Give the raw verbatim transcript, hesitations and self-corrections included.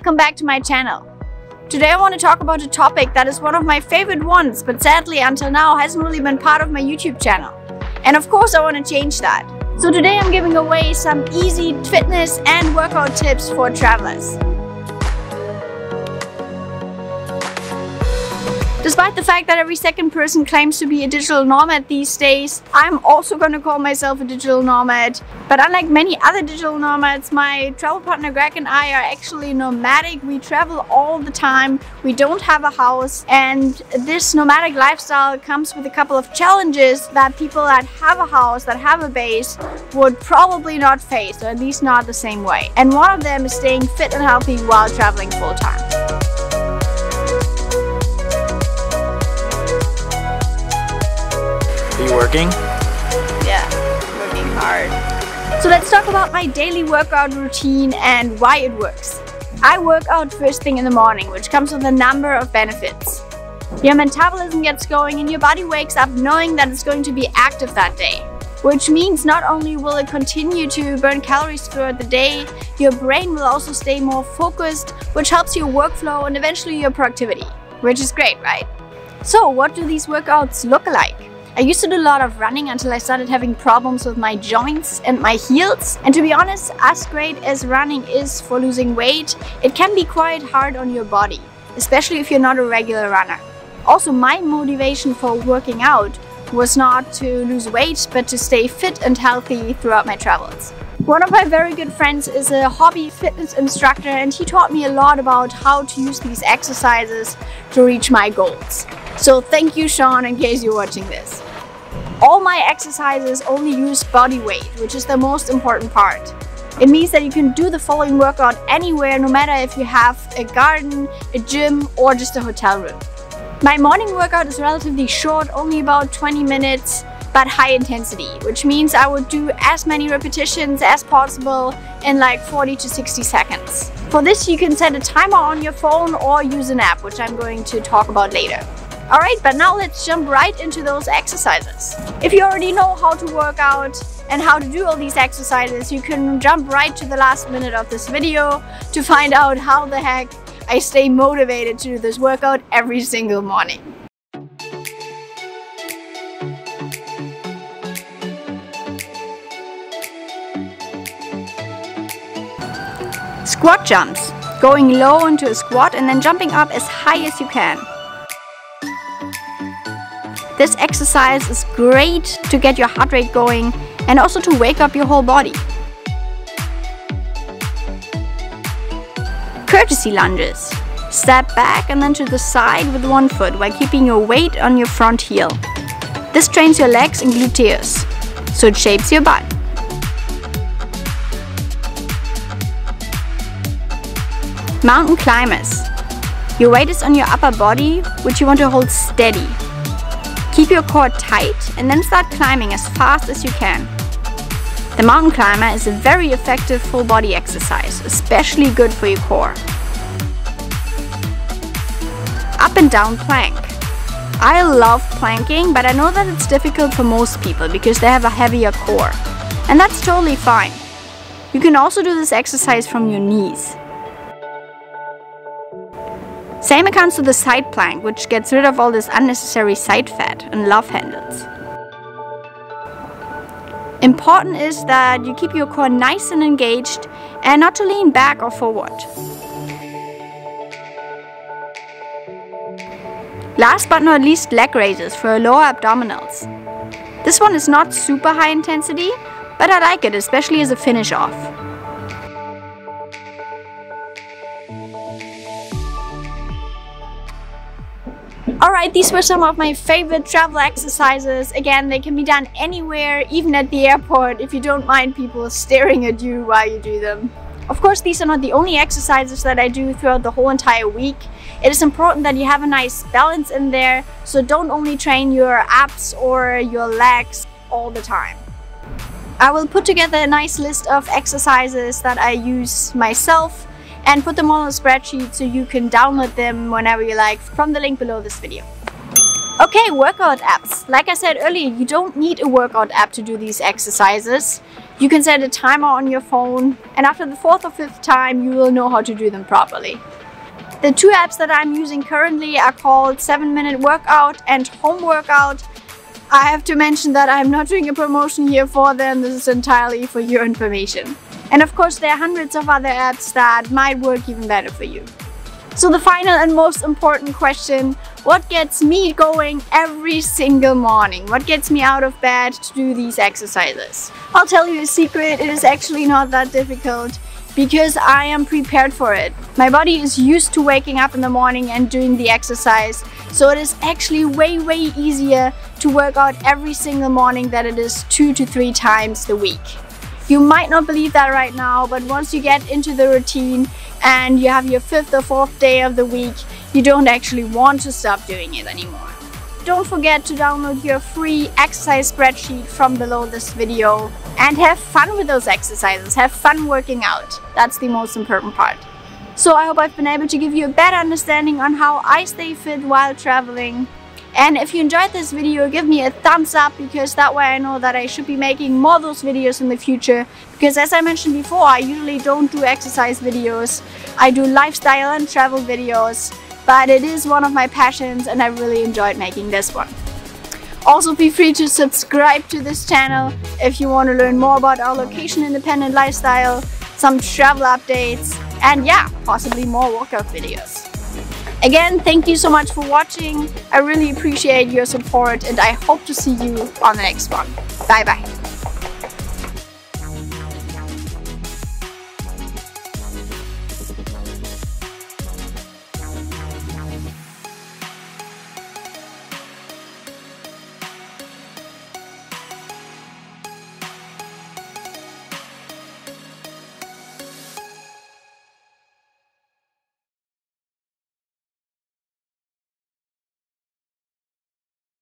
welcome back to my channel. Today I want to talk about a topic that is one of my favorite ones, but sadly until now hasn't really been part of my YouTube channel. And of course I want to change that. So today I'm giving away some easy fitness and workout tips for travelers. Despite the fact that every second person claims to be a digital nomad these days, I'm also going to call myself a digital nomad. But unlike many other digital nomads, my travel partner Greg and I are actually nomadic. We travel all the time, we don't have a house, and this nomadic lifestyle comes with a couple of challenges that people that have a house, that have a base, would probably not face, or at least not the same way. And one of them is staying fit and healthy while traveling full time. Are you working? Yeah, working hard. So let's talk about my daily workout routine and why it works. I work out first thing in the morning, which comes with a number of benefits. Your metabolism gets going and your body wakes up knowing that it's going to be active that day, which means not only will it continue to burn calories throughout the day, your brain will also stay more focused, which helps your workflow and eventually your productivity, which is great, right? So what do these workouts look like? I used to do a lot of running until I started having problems with my joints and my heels. And to be honest, as great as running is for losing weight, it can be quite hard on your body, especially if you're not a regular runner. Also, my motivation for working out was not to lose weight, but to stay fit and healthy throughout my travels. One of my very good friends is a hobby fitness instructor, and he taught me a lot about how to use these exercises to reach my goals. So thank you, Sean, in case you're watching this. All my exercises only use body weight, which is the most important part. It means that you can do the following workout anywhere, no matter if you have a garden, a gym, or just a hotel room. My morning workout is relatively short, only about twenty minutes, but high intensity, which means I would do as many repetitions as possible in like forty to sixty seconds. For this, you can set a timer on your phone or use an app, which I'm going to talk about later. All right, but now let's jump right into those exercises. If you already know how to work out and how to do all these exercises, you can jump right to the last minute of this video to find out how the heck I stay motivated to do this workout every single morning. Squat jumps, going low into a squat and then jumping up as high as you can. This exercise is great to get your heart rate going and also to wake up your whole body. Courtesy lunges. Step back and then to the side with one foot while keeping your weight on your front heel. This trains your legs and gluteus, so it shapes your butt. Mountain climbers. Your weight is on your upper body, which you want to hold steady. Keep your core tight and then start climbing as fast as you can. The mountain climber is a very effective full body exercise, especially good for your core. Up and down plank. I love planking, but I know that it's difficult for most people because they have a heavier core. And that's totally fine. You can also do this exercise from your knees. Same accounts to the side plank, which gets rid of all this unnecessary side fat and love handles. Important is that you keep your core nice and engaged and not to lean back or forward. Last but not least, leg raises for lower abdominals. This one is not super high intensity, but I like it, especially as a finish off. Alright, these were some of my favorite travel exercises. Again, they can be done anywhere, even at the airport, if you don't mind people staring at you while you do them. Of course, these are not the only exercises that I do throughout the whole entire week. It is important that you have a nice balance in there, so don't only train your abs or your legs all the time. I will put together a nice list of exercises that I use myself and put them all on a spreadsheet so you can download them whenever you like from the link below this video. Okay, workout apps. Like I said earlier, you don't need a workout app to do these exercises. You can set a timer on your phone, and after the fourth or fifth time you will know how to do them properly. The two apps that I'm using currently are called seven minute workout and Home Workout. I have to mention that I'm not doing a promotion here for them. This is entirely for your information. And of course there are hundreds of other apps that might work even better for you. So the final and most important question, what gets me going every single morning? What gets me out of bed to do these exercises? I'll tell you a secret, it is actually not that difficult because I am prepared for it. My body is used to waking up in the morning and doing the exercise, so it is actually way, way easier to work out every single morning than it is two to three times a week. You might not believe that right now, but once you get into the routine and you have your fifth or fourth day of the week, you don't actually want to stop doing it anymore. Don't forget to download your free exercise spreadsheet from below this video and have fun with those exercises. Have fun working out. That's the most important part. So I hope I've been able to give you a better understanding on how I stay fit while traveling. And if you enjoyed this video, give me a thumbs up, because that way I know that I should be making more of those videos in the future. Because as I mentioned before, I usually don't do exercise videos. I do lifestyle and travel videos, but it is one of my passions and I really enjoyed making this one. Also, feel free to subscribe to this channel if you want to learn more about our location-independent lifestyle, some travel updates, and yeah, possibly more workout videos. Again, thank you so much for watching. I really appreciate your support and I hope to see you on the next one. Bye bye.